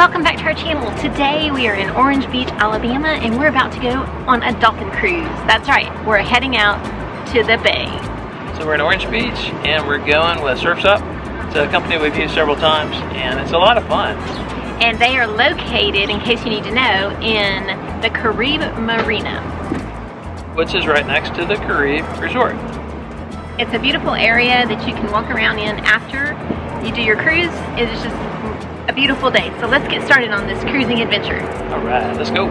Welcome back to our channel. Today we are in Orange Beach, Alabama, and we're about to go on a dolphin cruise. That's right, we're heading out to the bay. So we're in Orange Beach and we're going with Surf's Up. It's a company we've used several times and it's a lot of fun. And they are located, in case you need to know, in the Caribe Marina, which is right next to the Caribe Resort. It's a beautiful area that you can walk around in after you do your cruise. It is just a beautiful day. So let's get started on this cruising adventure. All right, let's go.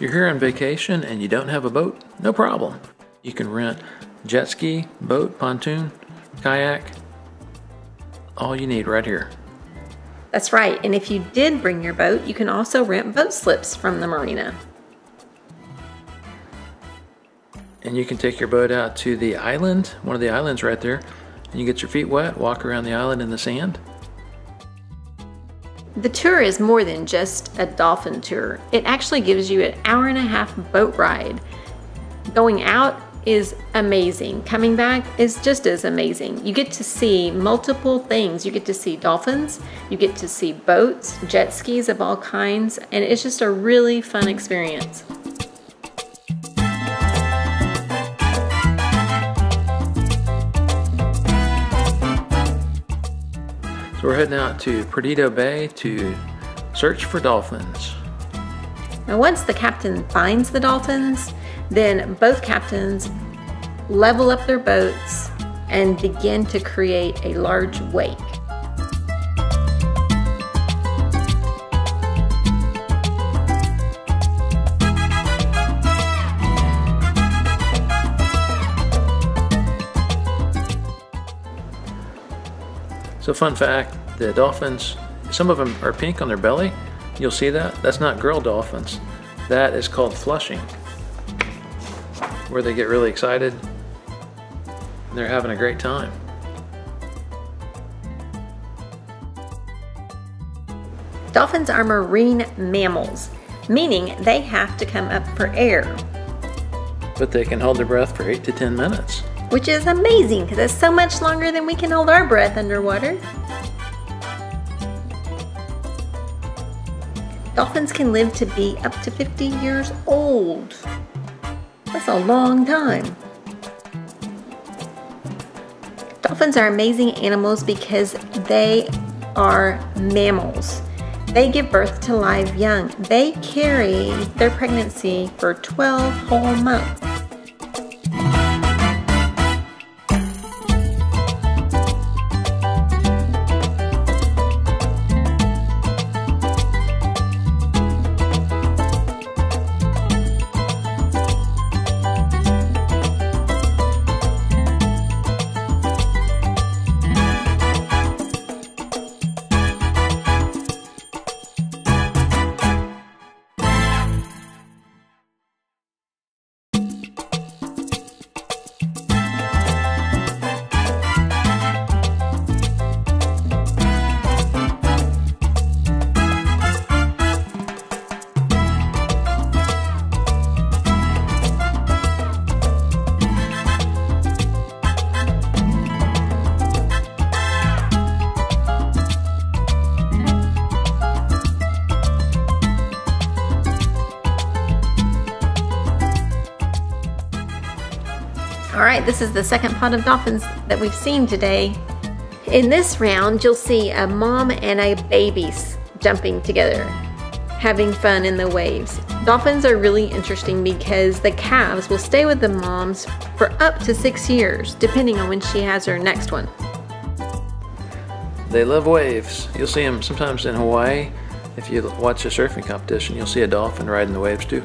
You're here on vacation and you don't have a boat? No problem. You can rent jet ski, boat, pontoon, kayak, all you need right here. That's right, and if you did bring your boat, you can also rent boat slips from the marina. And you can take your boat out to the island, one of the islands right there, and you get your feet wet, walk around the island in the sand. The tour is more than just a dolphin tour. It actually gives you an hour-and-a-half boat ride. Going out is amazing. Coming back is just as amazing. You get to see multiple things. You get to see dolphins, you get to see boats, jet skis of all kinds, and it's just a really fun experience. So we're heading out to Perdido Bay to search for dolphins. Now once the captain finds the dolphins, then both captains level up their boats and begin to create a large wake. So fun fact, the dolphins, some of them are pink on their belly. You'll see that. That's not girl dolphins. That is called flushing, where they get really excited. And they're having a great time. Dolphins are marine mammals, meaning they have to come up for air. But they can hold their breath for 8 to 10 minutes. Which is amazing because it's so much longer than we can hold our breath underwater. Dolphins can live to be up to 50 years old. That's a long time. Dolphins are amazing animals because they are mammals. They give birth to live young. They carry their pregnancy for 12 whole months. All right, this is the second pod of dolphins that we've seen today. In this round, you'll see a mom and a baby jumping together, having fun in the waves. Dolphins are really interesting because the calves will stay with the moms for up to 6 years, depending on when she has her next one. They love waves. You'll see them sometimes in Hawaii. If you watch a surfing competition, you'll see a dolphin riding the waves too.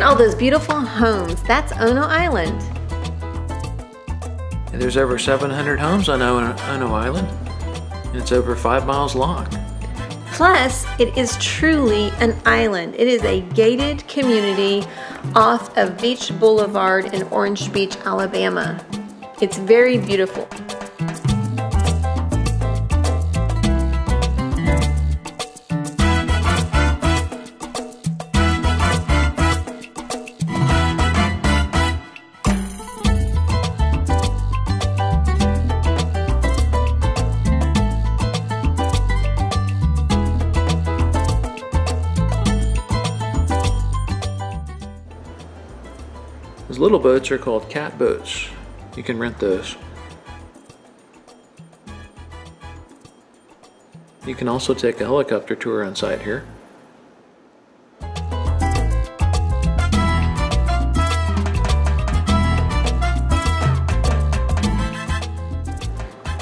at all those beautiful homes. That's Ono Island. There's over 700 homes on Ono Island. It's over 5 miles long. Plus, it is truly an island. It is a gated community off of Beach Boulevard in Orange Beach, Alabama. It's very beautiful. Those little boats are called cat boats. You can rent those. You can also take a helicopter tour on site here.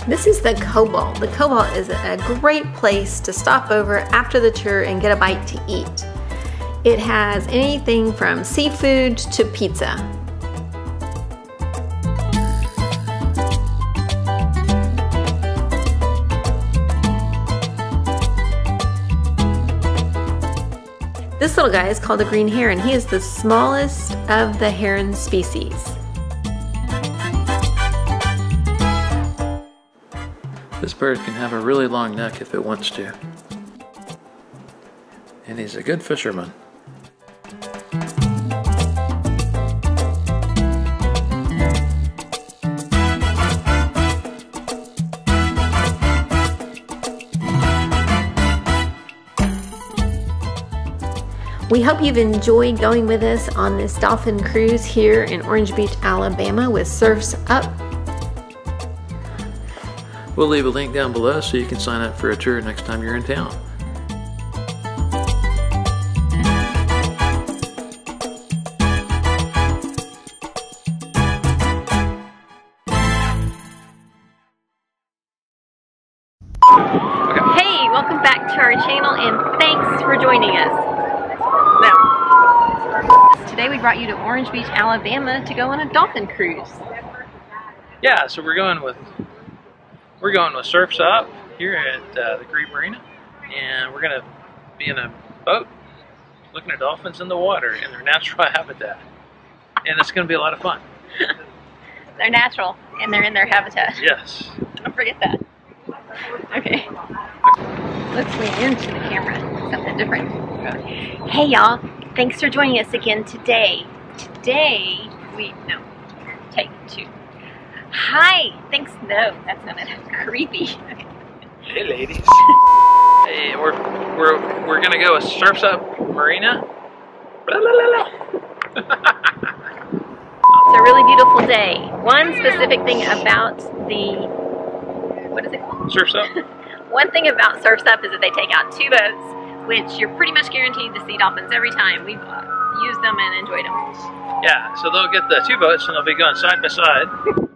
This is the Cobalt. The Cobalt is a great place to stop over after the tour and get a bite to eat. It has anything from seafood to pizza. This little guy is called the green heron. He is the smallest of the heron species. This bird can have a really long neck if it wants to. And he's a good fisherman. We hope you've enjoyed going with us on this dolphin cruise here in Orange Beach, Alabama with Surf's Up. We'll leave a link down below so you can sign up for a tour next time you're in town. Okay. Hey, welcome back to our channel and thanks for joining us. Today we brought you to Orange Beach, Alabama to go on a dolphin cruise. Yeah, so we're going with Surf's Up here at the Caribe Marina, and we're going to be in a boat looking at dolphins in the water in their natural habitat, and it's going to be a lot of fun. They're natural and they're in their habitat. Yes. Don't forget that. Okay. Let's lean into the camera. Something different. Okay. Hey y'all. Thanks for joining us again today. Hey ladies. Hey, we're gonna go with Surf's Up Marina. Blah, blah, blah, blah. It's a really beautiful day. One specific thing about the Surf's Up. One thing about Surf's Up is that they take out 2 boats. Which you're pretty much guaranteed to see dolphins every time. We've used them and enjoyed them. Yeah, so they'll get the 2 boats and they'll be going side by side.